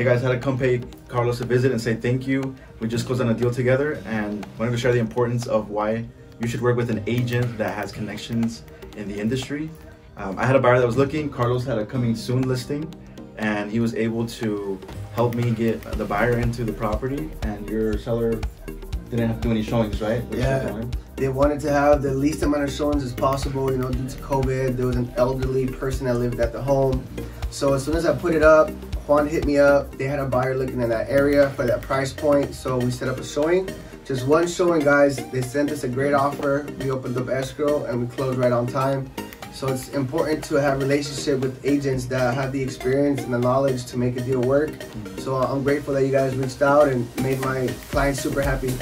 Hey guys, had to come pay Carlos a visit and say thank you. We just closed on a deal together and wanted to share the importance of why you should work with an agent that has connections in the industry. I had a buyer that was looking. Carlos had a coming soon listing and he was able to help me get the buyer into the property, and your seller didn't have to do any showings, right? Yeah. They wanted to have the least amount of showings as possible, you know, due to COVID. There was an elderly person that lived at the home. So as soon as I put it up, Juan hit me up. They had a buyer looking in that area for that price point. So we set up a showing. Just one showing, guys. They sent us a great offer. We opened up escrow and we closed right on time. So it's important to have a relationship with agents that have the experience and the knowledge to make a deal work. So I'm grateful that you guys reached out and made my clients super happy.